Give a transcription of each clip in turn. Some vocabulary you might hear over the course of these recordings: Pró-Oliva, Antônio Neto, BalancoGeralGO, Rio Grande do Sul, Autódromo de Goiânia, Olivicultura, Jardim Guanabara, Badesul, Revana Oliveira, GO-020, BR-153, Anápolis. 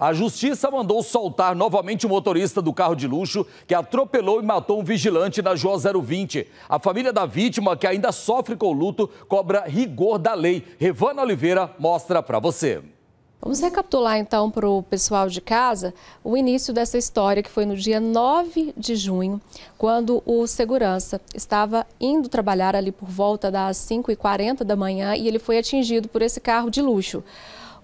A justiça mandou soltar novamente o motorista do carro de luxo que atropelou e matou um vigilante na GO-020. A família da vítima, que ainda sofre com o luto, cobra rigor da lei. Revana Oliveira mostra para você. Vamos recapitular então para o pessoal de casa o início dessa história, que foi no dia 9 de junho, quando o segurança estava indo trabalhar ali por volta das 5h40 da manhã e ele foi atingido por esse carro de luxo.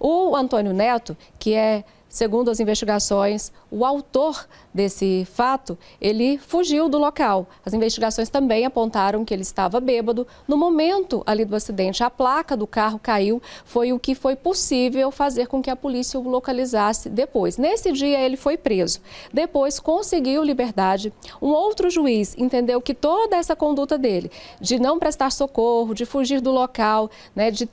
O Antônio Neto, que é, segundo as investigações, o autor desse fato, ele fugiu do local. As investigações também apontaram que ele estava bêbado. No momento ali do acidente, a placa do carro caiu, foi o que foi possível fazer com que a polícia o localizasse depois. Nesse dia, ele foi preso. Depois, conseguiu liberdade. Um outro juiz entendeu que toda essa conduta dele, de não prestar socorro, de fugir do local, né, de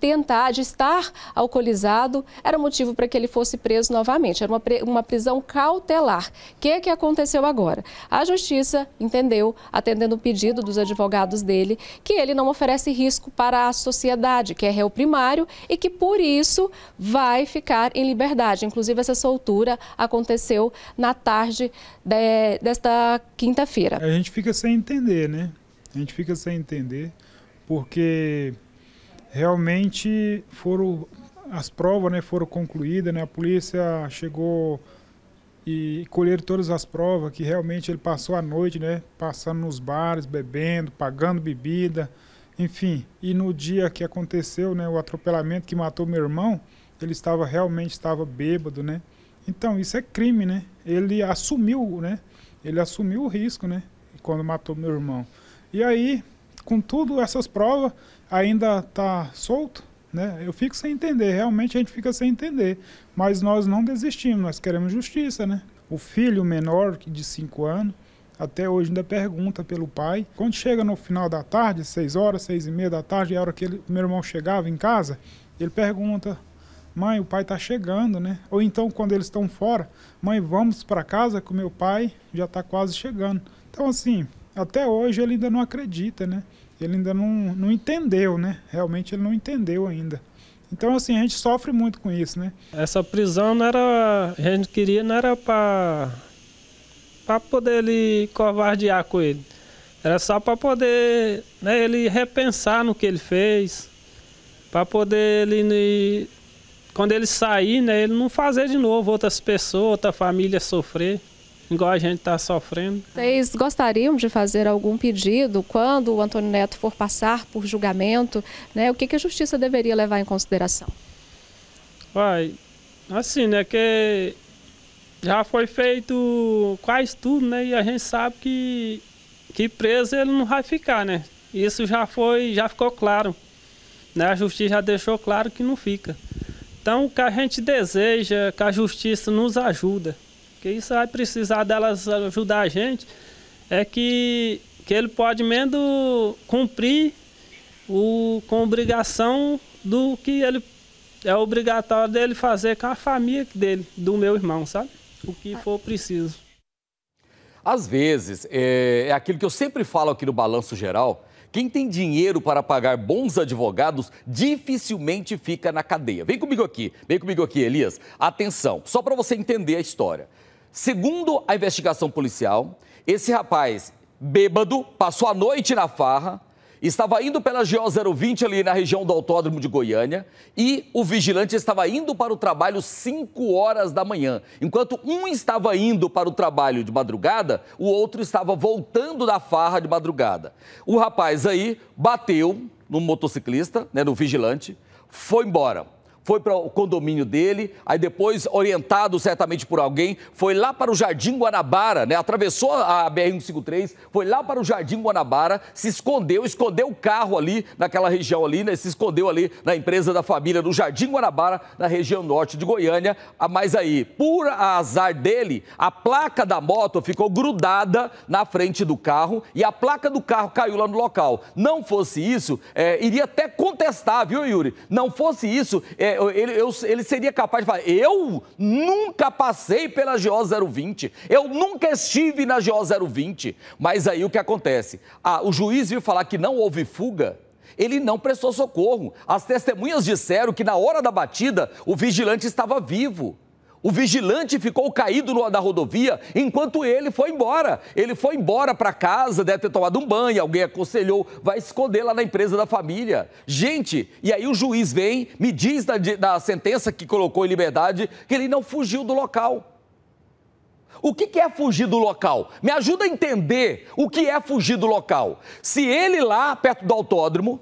estar alcoolizado, era motivo para que ele fosse preso novamente. Era uma prisão cautelar. O que aconteceu agora? A justiça entendeu, atendendo o pedido dos advogados dele, que ele não oferece risco para a sociedade, que é réu primário e que, por isso, vai ficar em liberdade. Inclusive, essa soltura aconteceu na tarde desta quinta-feira. A gente fica sem entender, né? A gente fica sem entender, porque realmente foram... As provas, né, foram concluídas, né, a polícia chegou e colheram todas as provas que realmente ele passou a noite, né, passando nos bares, bebendo, pagando bebida, enfim. E no dia que aconteceu, né, o atropelamento que matou meu irmão, ele realmente estava bêbado, né. Então isso é crime, né. Ele assumiu o risco, né, quando matou meu irmão. E aí, com tudo essas provas, ainda tá solto. Né? Eu fico sem entender, realmente a gente fica sem entender, mas nós não desistimos, nós queremos justiça, né? O filho menor de 5 anos, até hoje ainda pergunta pelo pai. Quando chega no final da tarde, 6h, 6h30 da tarde, a hora que meu irmão chegava em casa, ele pergunta, mãe, o pai está chegando, né? Ou então quando eles estão fora, mãe, vamos para casa que o meu pai já está quase chegando. Então assim, até hoje ele ainda não acredita, né? Ele ainda não entendeu, né? Realmente ele não entendeu ainda. Então, assim, a gente sofre muito com isso, né? Essa prisão não era... A gente queria, não era para poder ele covardear com ele. Era só para poder, né, ele repensar no que ele fez, para poder ele... Quando ele sair, né, ele não fazer de novo outras pessoas, outra família sofrer. Igual a gente está sofrendo. Vocês gostariam de fazer algum pedido quando o Antônio Neto for passar por julgamento, né? O que a justiça deveria levar em consideração? Uai, assim, né? Que já foi feito quase tudo, né? E a gente sabe que preso ele não vai ficar, né? Isso já ficou claro, né? A justiça já deixou claro que não fica. Então, o que a gente deseja, que a justiça nos ajuda. Que isso vai precisar delas ajudar a gente, é que ele pode mesmo cumprir com obrigação do que ele é obrigatório dele fazer com a família dele, do meu irmão, sabe? O que for preciso. Às vezes, é aquilo que eu sempre falo aqui no Balanço Geral, quem tem dinheiro para pagar bons advogados dificilmente fica na cadeia. Vem comigo aqui, Elias. Atenção, só para você entender a história. Segundo a investigação policial, esse rapaz bêbado passou a noite na farra, estava indo pela GO-020 ali na região do Autódromo de Goiânia e o vigilante estava indo para o trabalho 5 horas da manhã. Enquanto um estava indo para o trabalho de madrugada, o outro estava voltando da farra de madrugada. O rapaz aí bateu no motociclista, né, no vigilante, foi embora. Foi para o condomínio dele, aí depois, orientado certamente por alguém, foi lá para o Jardim Guanabara, né? Atravessou a BR-153, foi lá para o Jardim Guanabara, se escondeu o carro ali, naquela região ali, né? Se escondeu ali na empresa da família, no Jardim Guanabara, na região norte de Goiânia. Mas aí, por azar dele, a placa da moto ficou grudada na frente do carro e a placa do carro caiu lá no local. Não fosse isso, iria até contestar, viu, Yuri? Não fosse isso... Ele seria capaz de falar, eu nunca passei pela GO-020, eu nunca estive na GO-020. Mas aí o que acontece? O juiz veio falar que não houve fuga, ele não prestou socorro. As testemunhas disseram que na hora da batida o vigilante estava vivo. O vigilante ficou caído no da rodovia enquanto ele foi embora. Ele foi embora para casa, deve ter tomado um banho, alguém aconselhou, vai esconder lá na empresa da família. Gente, e aí o juiz vem, me diz da sentença que colocou em liberdade que ele não fugiu do local. O que é fugir do local? Me ajuda a entender o que é fugir do local. Se ele lá perto do autódromo,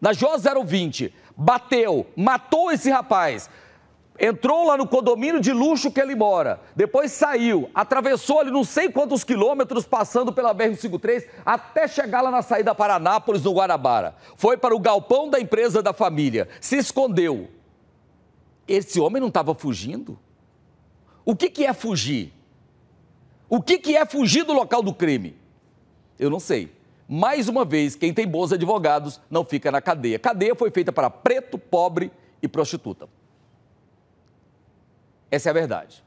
na GO-020, bateu, matou esse rapaz, entrou lá no condomínio de luxo que ele mora, depois saiu, atravessou ali não sei quantos quilômetros, passando pela BR-153, até chegar lá na saída para Anápolis, no Guanabara. Foi para o galpão da empresa da família, se escondeu. Esse homem não estava fugindo? O que é fugir? O que é fugir do local do crime? Eu não sei. Mais uma vez, quem tem bons advogados não fica na cadeia. Cadeia foi feita para preto, pobre e prostituta. Essa é a verdade.